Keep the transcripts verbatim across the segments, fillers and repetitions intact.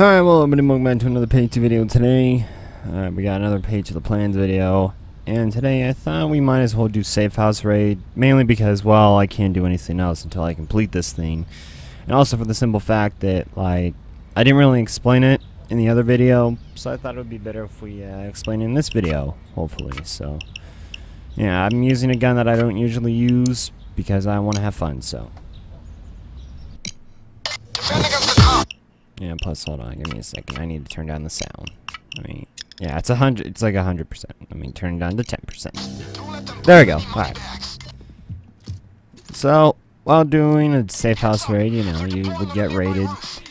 Alright, well, I'm going back to another page two video today. Alright, we got another page of the plans video. And today I thought we might as well do safe house raid. Mainly because, well, I can't do anything else until I complete this thing. And also for the simple fact that, like, I didn't really explain it in the other video. So I thought it would be better if we uh, explain it in this video, hopefully. So, yeah, I'm using a gun that I don't usually use because I want to have fun, so. Yeah, plus, hold on, give me a second. I need to turn down the sound. I mean, yeah, it's a hundred. It's like a hundred percent. I mean, turn it down to ten percent. There we go. All right. So, while doing a safe house raid, you know, you would get raided.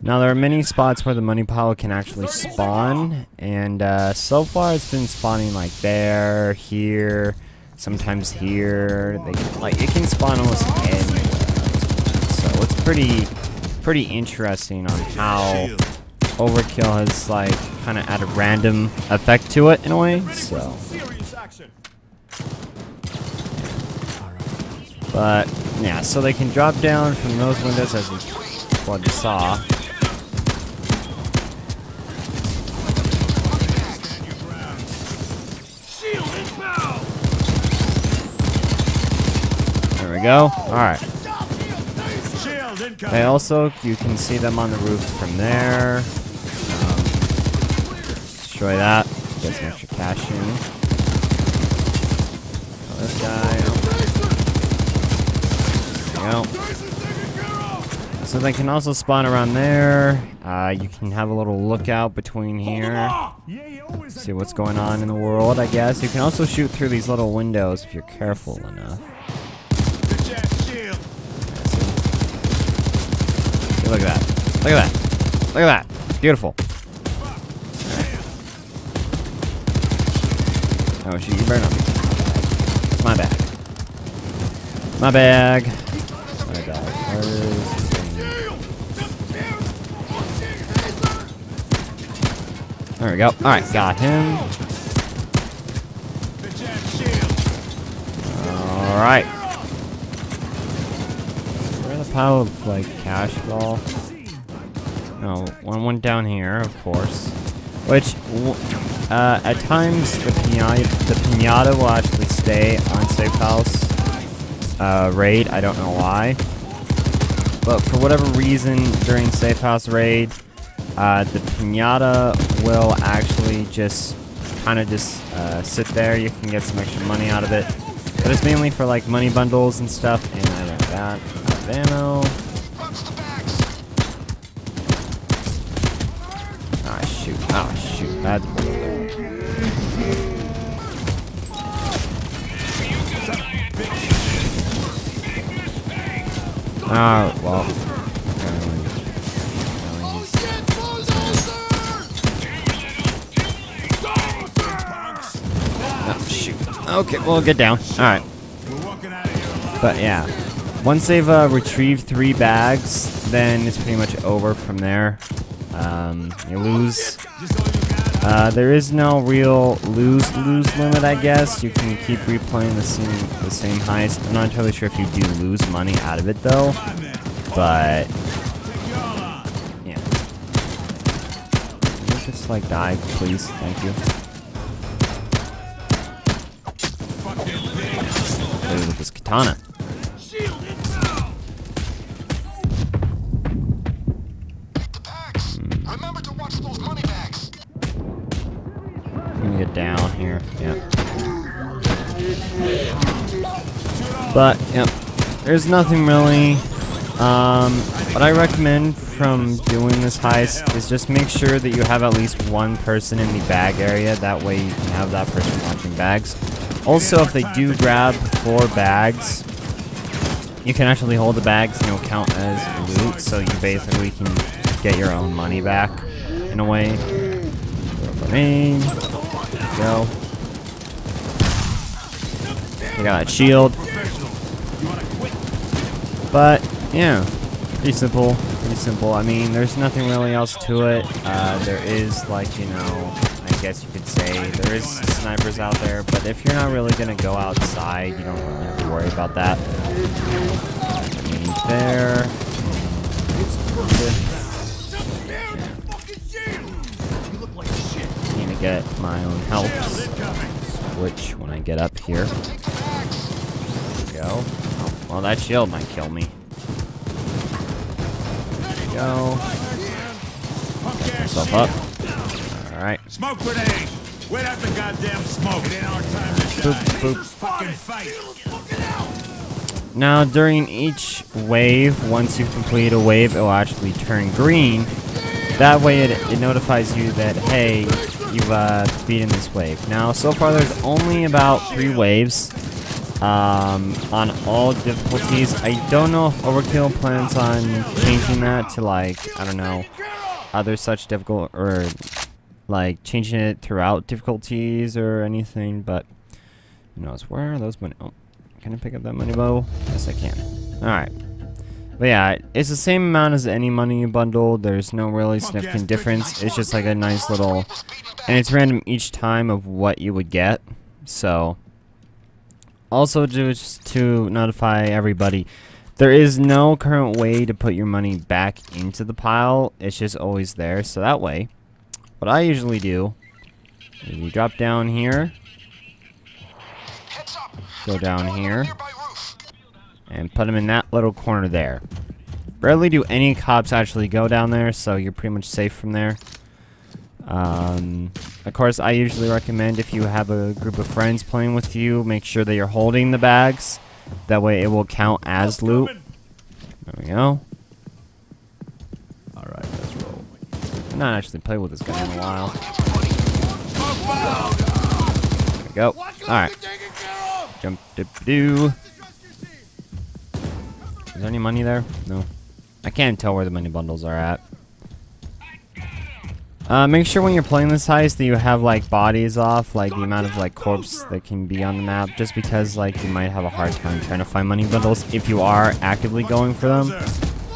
Now, there are many spots where the money pile can actually spawn, and uh, so far it's been spawning like there, here, sometimes here. They can, like it can spawn almost anywhere. So it's pretty. pretty interesting on how Overkill has, like, kind of had a random effect to it in a way, so. But, yeah, so they can drop down from those windows as we well, saw. There we go. Alright. They also, you can see them on the roof from there. Um, destroy that. Get some extra cash in. Oh, this guy. There you go. So they can also spawn around there. Uh, you can have a little lookout between here. See what's going on in the world, I guess. You can also shoot through these little windows if you're careful enough. Look at that. Look at that. Look at that. Beautiful. Right. Oh, shoot. You better not be. It's my bag. My bag. My bag. There we go. Alright, got him. Alright. Pile of like cash ball. No, one went down here, of course. Which, uh, at times the pinata, the pinata will actually stay on safe house uh, raid. I don't know why, but for whatever reason during safe house raid, uh, the pinata will actually just kind of just uh, sit there. You can get some extra money out of it, but it's mainly for like money bundles and stuff. And I like that. Ammo. Ah, shoot. Ah, shoot. That's Ah, oh, well. Oh, shoot. Okay, well, get down. Alright. But, yeah. Once they've uh, retrieved three bags, then it's pretty much over from there. Um, you lose. Uh, there is no real lose-lose limit, I guess. You can keep replaying the same, the same heist. I'm not entirely sure if you do lose money out of it, though. But, yeah. Can you just, like, die, please? Thank you. Play with this katana. Down here, yeah. But yep, there's nothing really. Um, what I recommend from doing this heist is just make sure that you have at least one person in the bag area. That way, you can have that person watching bags. Also, if they do grab four bags, you can actually hold the bags and it'll count as loot. So you basically can get your own money back in a way. Go. I got a shield. But, yeah. Pretty simple. Pretty simple. I mean, there's nothing really else to it. Uh, there is, like, you know, I guess you could say there is snipers out there. But if you're not really going to go outside, you don't really have to worry about that. There. Yeah. get my own health, which when I get up here, there we go. Oh, well, that shield might kill me. There we go. Get myself up. All right. Smoke grenade. Wait out the goddamn smoke. It ain't our time to die. Boop, boop. Fucking fight. Now, during each wave, once you complete a wave, it'll actually turn green. That way it, it notifies you that, hey, you've uh, beaten this wave. Now, so far there's only about three waves um, on all difficulties. I don't know if Overkill plans on changing that to, like, I don't know, other such difficult, or like changing it throughout difficulties or anything, but who knows where those money. Oh, can I pick up that money bow? Yes, I can. All right. But yeah, it's the same amount as any money bundle. There's no really significant difference. It's just like a nice little, and it's random each time of what you would get. So, also just to notify everybody, there is no current way to put your money back into the pile. It's just always there. So that way, what I usually do is you drop down here, go down here, and put them in that little corner there. Rarely do any cops actually go down there, so you're pretty much safe from there. Um, of course, I usually recommend if you have a group of friends playing with you, make sure that you're holding the bags. That way it will count as loot. There we go. Alright, let's roll. I've not actually played with this guy in a while. There we go. Alright. Jump dip doo. Is there any money there? No. I can't tell where the money bundles are at. Uh, make sure when you're playing this heist that you have, like, bodies off, like, the amount of, like, corpse that can be on the map, just because, like, you might have a hard time trying to find money bundles if you are actively going for them.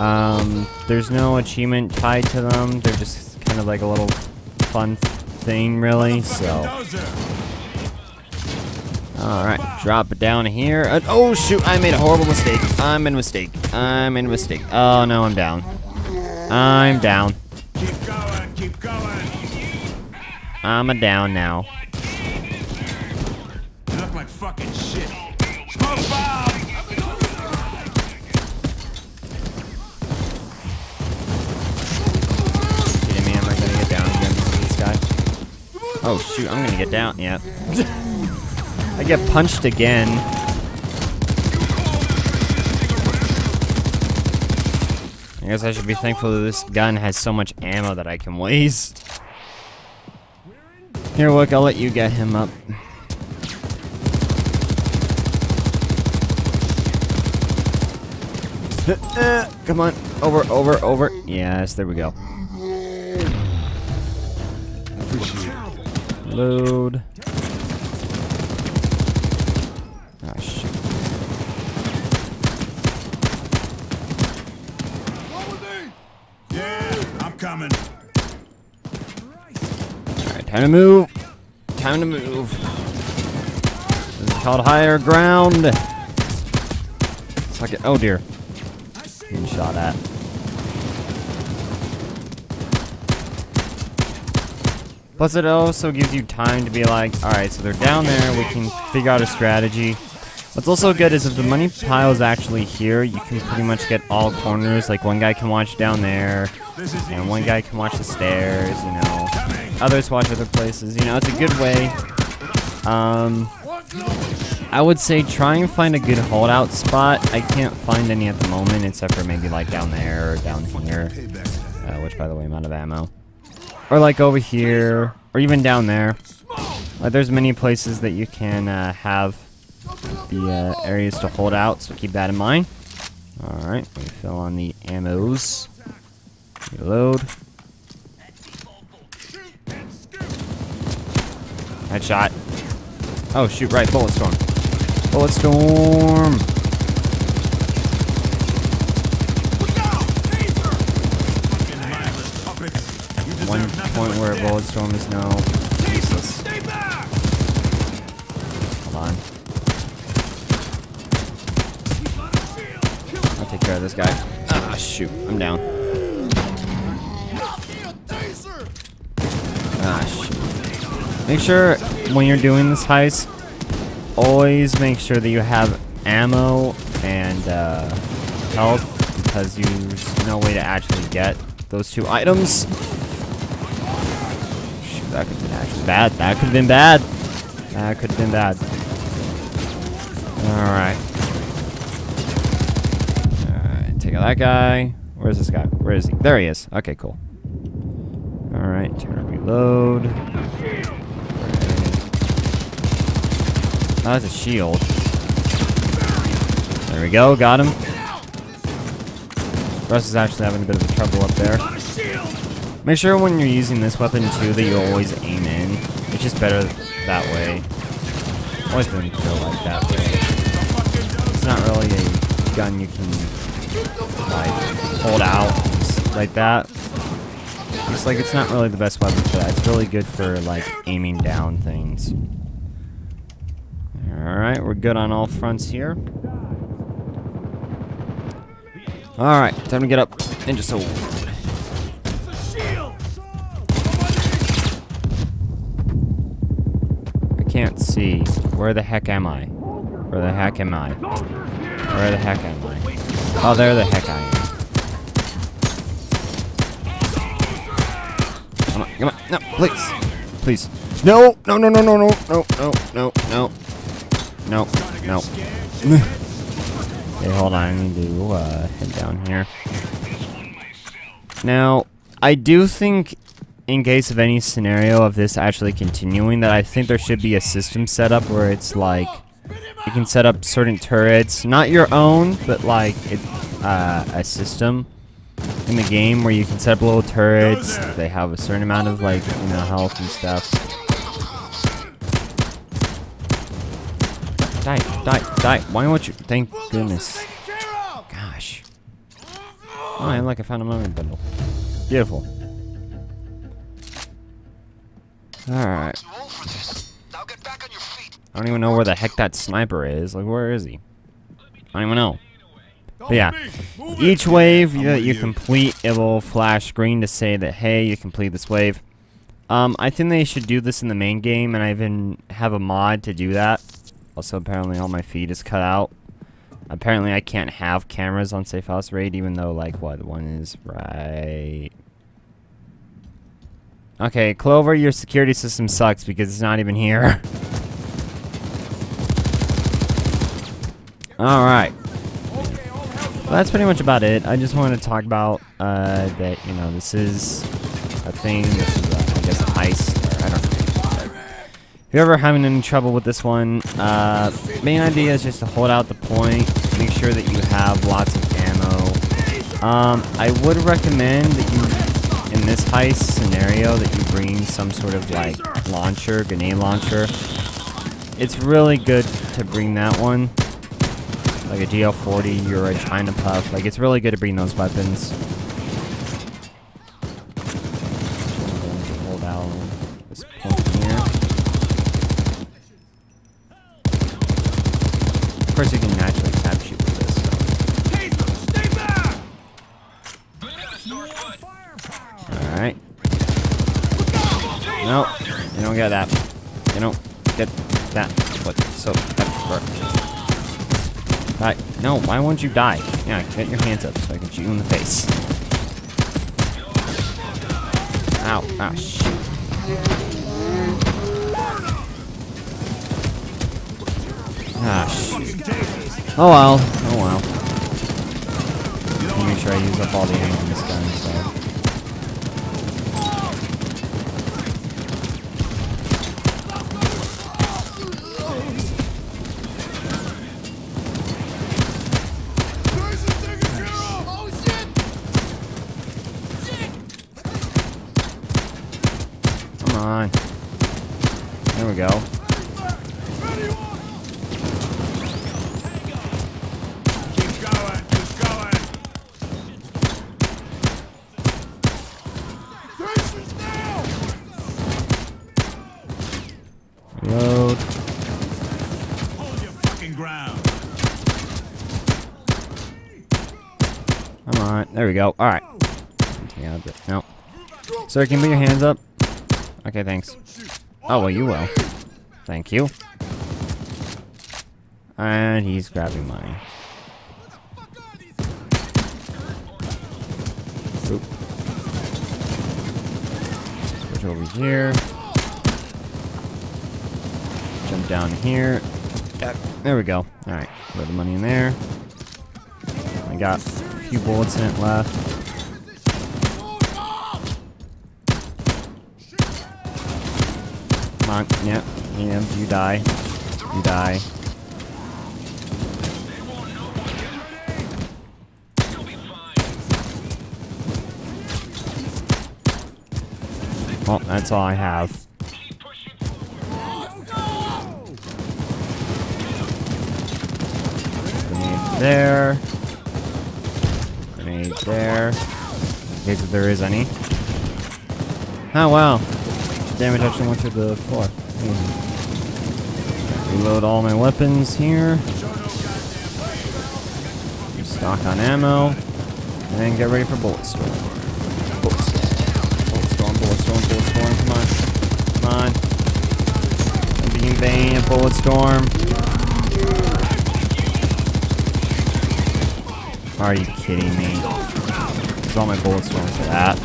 Um, there's no achievement tied to them. They're just kind of like a little fun thing, really, so... Alright, drop it down here. Uh, oh shoot, I made a horrible mistake. I'm in a mistake. I'm in a mistake. Oh no, I'm down. I'm down. Keep going, keep going. I'm a down now. Not my fucking shit. Smoke bomb! Kidding me, am I gonna get down again to this guy? Oh shoot, I'm gonna get down, yeah. I get punched again. I guess I should be thankful that this gun has so much ammo that I can waste. Here, Wick, I'll let you get him up. uh, come on, over, over, over. Yes, there we go. Load. Oh, shoot. Yeah, I'm coming. Alright, time to move. Time to move. This is called higher ground. It's like a, oh dear. Getting shot at. Plus it also gives you time to be like, alright, so they're down there, we can figure out a strategy. What's also good is if the money pile is actually here, you can pretty much get all corners. Like, one guy can watch down there, and one guy can watch the stairs, you know. Others watch other places, you know, it's a good way. Um, I would say try and find a good holdout spot. I can't find any at the moment, except for maybe, like, down there or down here. Uh, which, by the way, I'm out of ammo. Or, like, over here, or even down there. Like, there's many places that you can uh, have the uh, areas to hold out, so keep that in mind. Alright, we fill on the ammos. Reload. Headshot. Oh shoot, right, bullet storm. Bullet storm! One point where a bullet storm is now useless. Hold on. Take care of this guy. Ah, shoot. I'm down. Ah, shoot. Make sure when you're doing this heist, always make sure that you have ammo and uh, health, because there's no way to actually get those two items. Shoot, that could have been actually bad. That could have been bad. That could have been bad. Alright. Alright, take out that guy. Where's this guy? Where is he? There he is. Okay, cool. Alright, turn and reload. Oh, that's a shield. There we go, got him. Russ is actually having a bit of trouble up there. Make sure when you're using this weapon too that you always aim in. It's just better that way. Always been built like that. But it's not really a gun you can like hold out like that. It's like it's not really the best weapon for that. It's really good for like aiming down things. Alright, we're good on all fronts here. Alright, time to get up and just hold. I can't see. Where the heck am I? Where the heck am I? Where the heck am I? Oh, there the heck I am. Come on, come on, no, please, please. No, no, no, no, no, no, no, no, no, no, no, no. Hey, hold on, I need to uh, head down here. Now, I do think, in case of any scenario of this actually continuing, that I think there should be a system set up where it's like, you can set up certain turrets, not your own, but like it, uh, a system in the game where you can set up little turrets. They have a certain amount of like, you know, health and stuff. Die, die, die. Why won't you? Thank goodness. Gosh. Oh, and look, I found a memory bundle. Beautiful. Alright. I don't even know where the heck that sniper is. Like, where is he? I don't even know. But yeah, each wave that you complete, it will flash green to say that, hey, you complete this wave. Um, I think they should do this in the main game, and I even have a mod to do that. Also, apparently all my feed is cut out. Apparently I can't have cameras on Safe House Raid, even though, like, what, one is right... Okay, Clover, your security system sucks because it's not even here. Alright. Well, that's pretty much about it. I just wanted to talk about uh, that, you know, this is a thing, this is, uh, I guess, a heist, or I don't know. If you're ever having any trouble with this one, uh, main idea is just to hold out the point, make sure that you have lots of ammo. Um, I would recommend that you, in this heist scenario, that you bring some sort of, like, launcher, grenade launcher. It's really good to bring that one. Like a D L forty or a China Puff. Like, it's really good to bring those weapons. Hold out this point here. Of course, you can naturally tap shoot with this. So. Alright. Nope. You don't get that. You don't get that. What? So, that's for. Die. No, why won't you die? Yeah, get your hands up so I can shoot you in the face. Ow, ah, shoot. Ah, shoot. Oh well, oh well. I'll make sure I use up all the ammo in this gun, so. On. There we go. Reload. Hold your fucking ground. Come on. There we go. All right. Take out the, no. Sir, can you put your hands up? Okay, thanks. Oh, well, you will. Thank you. And he's grabbing mine. Oop. Switch over here. Jump down here. There we go. Alright, throw the money in there. I got a few bullets in it left. Come on, yeah, yeah, you die. You die. Well, that's all I have. Grenade there. Grenade there. In case if there is any. Oh, wow. Damage actually went to the floor. Hmm. Reload all my weapons here. Stock on ammo. And then get ready for bullet storm. Bullet storm. Bullet storm, bullet storm, bullet storm. Come on. Come on. Don't be in vain, a bullet storm. Are you kidding me? There's all my bullet storms for that.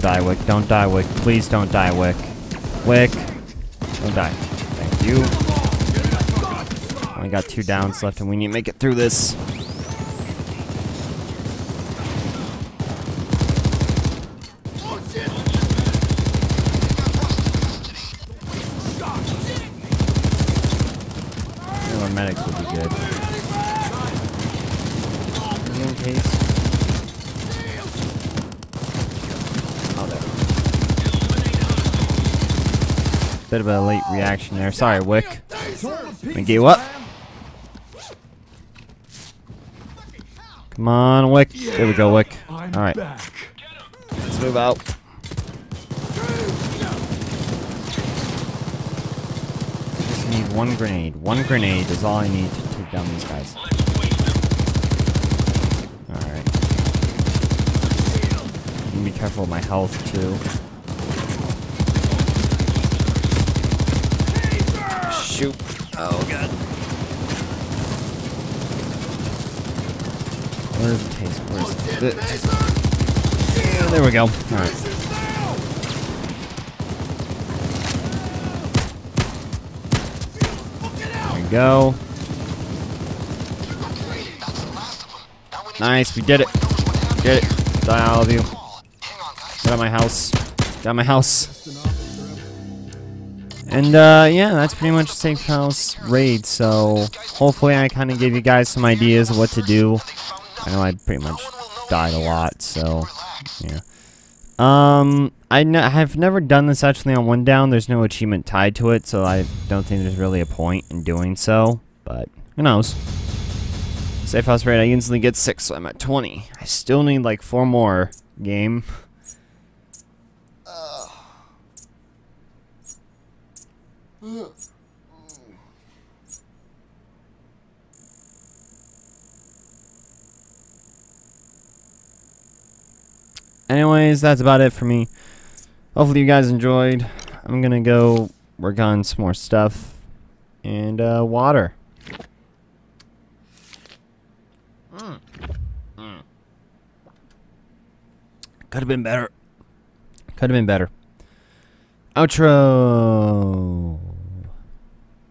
Die, Wick. Don't die, Wick. Please don't die, Wick. Wick. Don't die. Thank you. Only got two downs left and we need to make it through this. Oh, our medics would be good. In case. Bit of a late reaction there. Sorry, Wick. I gave up. Come on, Wick. There we go, Wick. Alright. Let's move out. Just need one grenade. One grenade is all I need to take down these guys. Alright. Be careful with my health, too. Shoot. Oh, God. Where's the taser? Where's the taser? There we go. Alright. There we go. Nice. We did it. We did it. Die, all of you. Get out of my house. Get out of my house. And, uh, yeah, that's pretty much Safe House Raid, so hopefully I kind of gave you guys some ideas of what to do. I know I pretty much died a lot, so, yeah. Um, I n I've never done this actually on one down. There's no achievement tied to it, so I don't think there's really a point in doing so, but who knows. Safe House Raid, I instantly get six, so I'm at twenty. I still need, like, four more game. Anyways, that's about it for me. Hopefully you guys enjoyed. I'm gonna go work on some more stuff. And, uh, water. Mm. Mm. Could've been better. Could've been better. Outro!